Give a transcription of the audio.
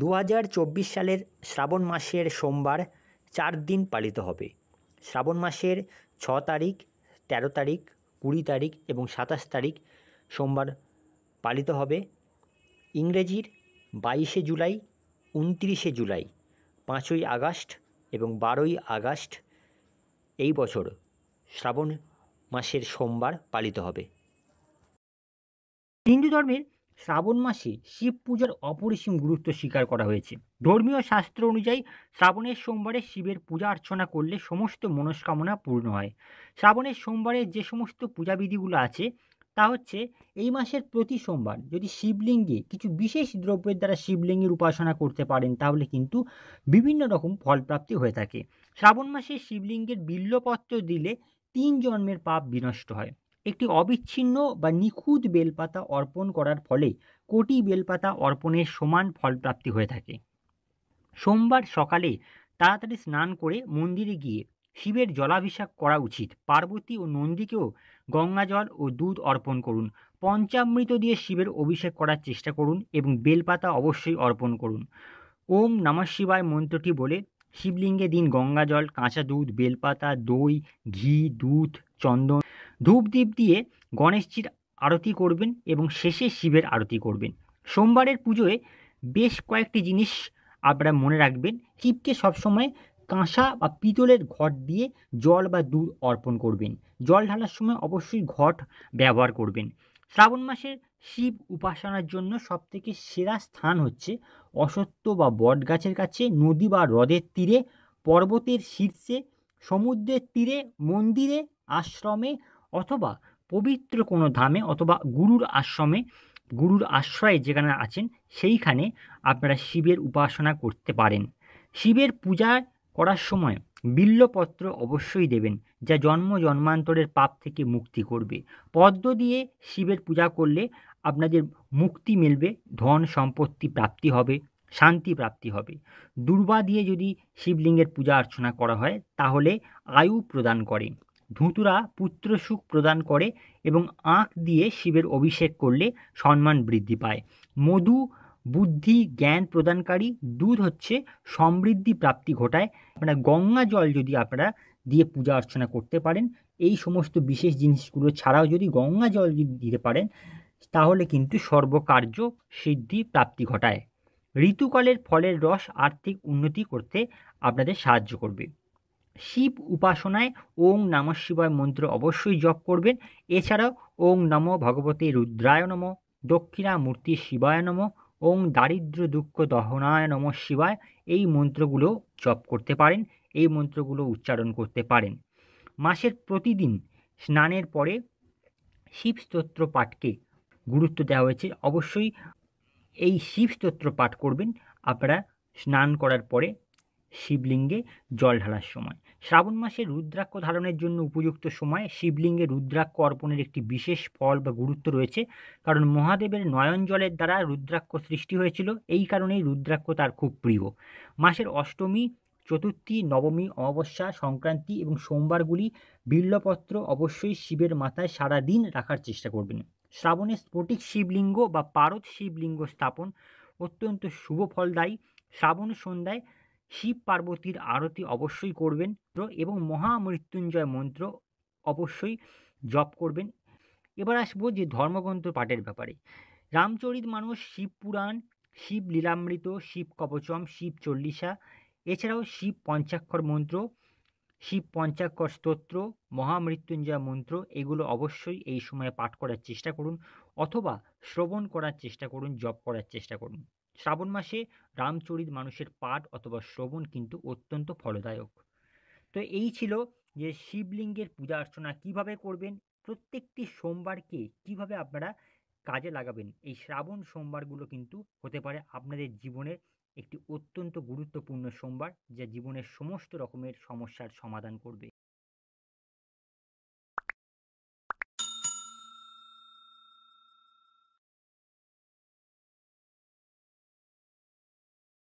2024 সালের শ্রাবণ মাসের সোমবার 4 দিন পালিত হবে। শ্রাবণ মাসের 6 তারিখ, 13 তারিখ, 20 তারিখ এবং 27 তারিখ সোমবার পালিত হবে। ইংরেজির 22শে জুলাই, 29শে জুলাই, 5ই আগস্ট এবং 12ই আগস্ট এই বছর শ্রাবণ মাসের সোমবার পালিত হবে। হিন্দু ধর্মের শ্রাবণ মাসে শিব পূজার অপরিসীম গুরুত্ব স্বীকার করা হয়েছে। ধর্মীয় শাস্ত্র অনুযায়ী শ্রাবণের সোমবারে শিবের পূজা অর্চনা করলে সমস্ত মনস্কামনা পূর্ণ হয়। শ্রাবণের সোমবারে যে সমস্ত পূজাবিধিগুলো আছে তা হচ্ছে, এই মাসের প্রতি সোমবার যদি শিবলিঙ্গে কিছু বিশেষ দ্রব্যের দ্বারা শিবলিঙ্গের উপাসনা করতে পারেন তাহলে কিন্তু বিভিন্ন রকম ফলপ্রাপ্তি হয়ে থাকে। শ্রাবণ মাসে শিবলিঙ্গের বিল্লপত্র দিলে 3 জন্মের পাপ বিনষ্ট হয়। একটি অবিচ্ছিন্ন বা নিখুঁত বেলপাতা অর্পণ করার ফলে কোটি বেলপাতা অর্পণের সমান ফলপ্রাপ্তি হয়ে থাকে। সোমবার সকালে তাড়াতাড়ি স্নান করে মন্দিরে গিয়ে শিবের জলাভিষেক করা উচিত। পার্বতী ও নন্দীকেও গঙ্গাজল ও দুধ অর্পণ করুন। পঞ্চামৃত দিয়ে শিবের অভিষেক করার চেষ্টা করুন এবং বেলপাতা অবশ্যই অর্পণ করুন। ওম নমঃ শিবায় মন্ত্রটি বলে শিবলিঙ্গে দিন গঙ্গাজল, কাঁচা দুধ, বেলপাতা, দই, ঘি, দুধ, চন্দন, ধূপদীপ দিয়ে গণেশজির আরতি করবেন এবং শেষে শিবের আরতি করবেন। সোমবারের পুজোয় বেশ কয়েকটি জিনিস আপনারা মনে রাখবেন। শিবকে সবসময় কাঁসা বা পিতলের ঘট দিয়ে জল বা দুধ অর্পণ করবেন। জল ঢালার সময় অবশ্যই ঘট ব্যবহার করবেন। শ্রাবণ মাসের শিব উপাসনার জন্য সবথেকে সেরা স্থান হচ্ছে অশ্বত্থ বা বট গাছের কাছে, নদী বা হ্রদের তীরে, পর্বতের শীর্ষে, সমুদ্রের তীরে, মন্দিরে, আশ্রমে অথবা পবিত্র কোনো ধামে অথবা গুরুর আশ্রমে, গুরুর আশ্রয়ে যেখানে আছেন সেইখানে আপনারা শিবের উপাসনা করতে পারেন। শিবের পূজা করার সময় বিল্লপত্র অবশ্যই দেবেন, যা জন্ম জন্মান্তরের পাপ থেকে মুক্তি করবে। পদ্ম দিয়ে শিবের পূজা করলে আপনাদের মুক্তি মিলবে, ধন সম্পত্তি প্রাপ্তি হবে, শান্তি প্রাপ্তি হবে। দুর্বা দিয়ে যদি শিবলিঙ্গের পূজা অর্চনা করা হয় তাহলে আয়ু প্রদান করে। ধুতুরা পুত্র সুখ প্রদান করে এবং আখ দিয়ে শিবের অভিষেক করলে সম্মান বৃদ্ধি পায়। মধু বুদ্ধি জ্ঞান প্রদানকারী, দুধ হচ্ছে সমৃদ্ধি প্রাপ্তি ঘটায়। আপনারা গঙ্গা জল যদি আপনারা দিয়ে পূজা অর্চনা করতে পারেন, এই সমস্ত বিশেষ জিনিসগুলো ছাড়াও যদি গঙ্গা জল দিতে পারেন তাহলে কিন্তু সর্বকার্য সিদ্ধি প্রাপ্তি ঘটায়। ঋতুকালের ফলের রস আর্থিক উন্নতি করতে আপনাদের সাহায্য করবে। শিব উপাসনায় ওং নমঃ শিবায় মন্ত্র অবশ্যই জপ করবেন। এছাড়াও ওং নমঃ ভগবতে রুদ্রায় নমঃ, দক্ষিণামূর্তি শিবায় নমঃ, ওং দারিদ্র দুঃখ দহনায় নমঃ শিবায় এই মন্ত্রগুলো জপ করতে পারেন, এই মন্ত্রগুলো উচ্চারণ করতে পারেন। মাসের প্রতিদিন স্নানের পরে শিব স্তোত্র পাঠকে গুরুত্ব দেওয়া হয়েছে। অবশ্যই এই শিব স্তোত্র পাঠ করবেন আপনারা স্নান করার পরে, শিবলিঙ্গে জল ঢালার সময়। শ্রাবণ মাসে রুদ্রাক্ষ ধারণের জন্য উপযুক্ত সময়। শিবলিঙ্গে রুদ্রাক্ষ অর্পণের একটি বিশেষ ফল বা গুরুত্ব রয়েছে, কারণ মহাদেবের নয়ন জলের দ্বারা রুদ্রাক্ষ সৃষ্টি হয়েছিল, এই কারণেই রুদ্রাক্ষ তার খুব প্রিয়। মাসের অষ্টমী, চতুর্থী, নবমী, অমাবস্যা, সংক্রান্তি এবং সোমবারগুলি বিল্লপত্র অবশ্যই শিবের মাথায় সারা দিন রাখার চেষ্টা করবেন। শ্রাবণে স্ফটিক শিবলিঙ্গ বা পারদ শিবলিঙ্গ স্থাপন অত্যন্ত শুভ ফলদায়ী। শ্রাবণ সন্ধ্যায় শিব পার্বতীর আরতি অবশ্যই করবেন এবং মহামৃত্যুঞ্জয় মন্ত্র অবশ্যই জপ করবেন। এবার আসবো যে ধর্মগ্রন্থ পাঠের ব্যাপারে। রামচরিতমানস, শিব পুরাণ, শিব লীলামৃত, শিব কবচম, শিব চল্লিশা, এছাড়াও শিব পঞ্চাক্ষর মন্ত্র, শিব পঞ্চাক্ষর স্তোত্র, মহামৃত্যুঞ্জয় মন্ত্র এগুলো অবশ্যই এই সময়ে পাঠ করার চেষ্টা করুন অথবা শ্রবণ করার চেষ্টা করুন, জপ করার চেষ্টা করুন। শ্রাবণ মাসে রামচরিতমানসের পাঠ অথবা শ্রবণ কিন্তু অত্যন্ত ফলদায়ক। তো এই ছিল যে শিবলিঙ্গের পূজা অর্চনা কীভাবে করবেন, প্রত্যেকটি সোমবারকে কীভাবে আপনারা কাজে লাগাবেন। এই শ্রাবণ সোমবারগুলো কিন্তু হতে পারে আপনাদের জীবনের একটি অত্যন্ত গুরুত্বপূর্ণ সোমবার, যা জীবনের সমস্ত রকমের সমস্যার সমাধান করবে।